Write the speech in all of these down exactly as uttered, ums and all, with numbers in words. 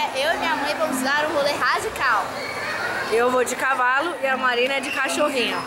é, eu e minha mãe vamos dar um rolê radical. Eu vou de cavalo e a Marina é de cachorrinho.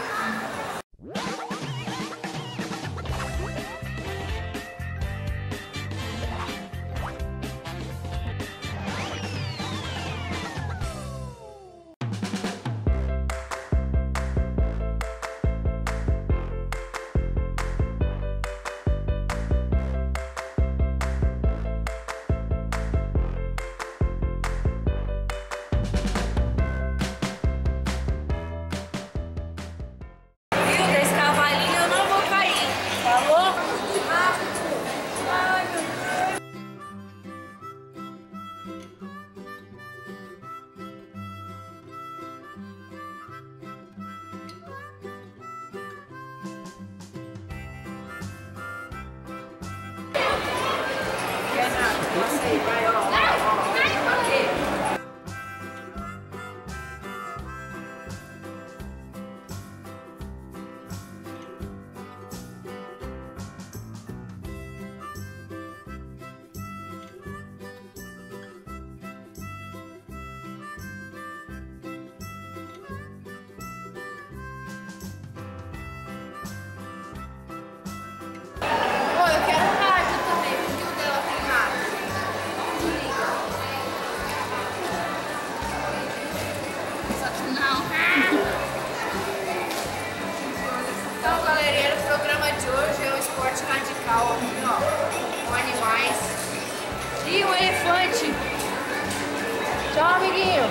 Tchau, amiguinho!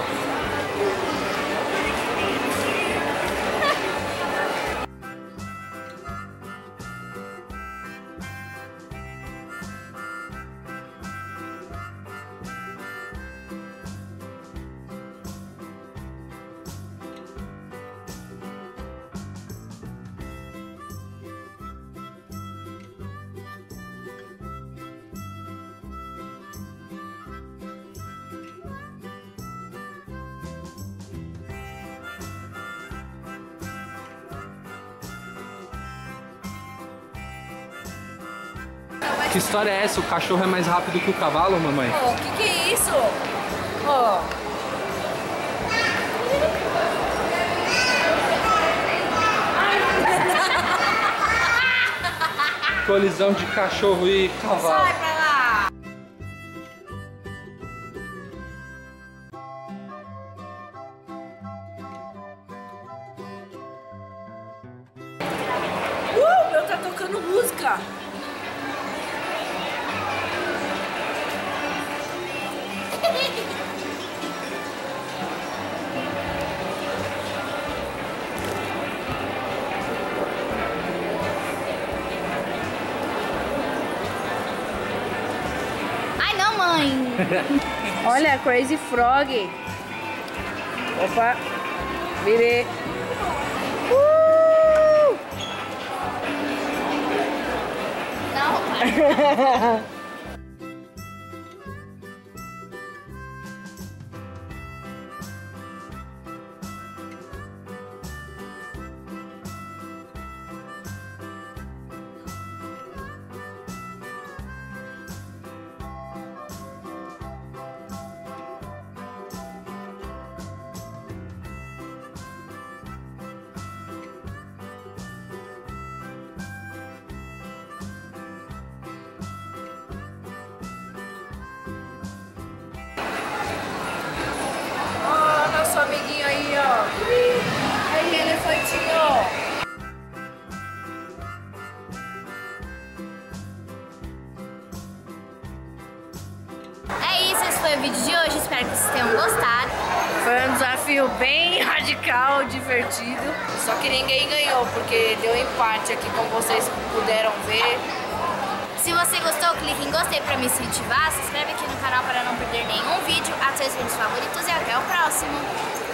Que história é essa? O cachorro é mais rápido que o cavalo, mamãe? Oh, que que é isso? Oh. Colisão de cachorro e cavalo. Sai pra lá! Uh, meu tá tocando música! Olha, Crazy Frog. Opa, virei. Uh! Não, pai. Amiguinho aí, ó. Aí, elefantinho. É isso, esse foi o vídeo de hoje. Espero que vocês tenham gostado. Foi um desafio bem radical, divertido. Só que ninguém ganhou, porque deu empate aqui, como vocês puderam ver. Se você gostou, clique em gostei pra me incentivar. Se inscreve aqui no canal para não perder nenhum vídeo. Ative os vídeos favoritos e até o próximo.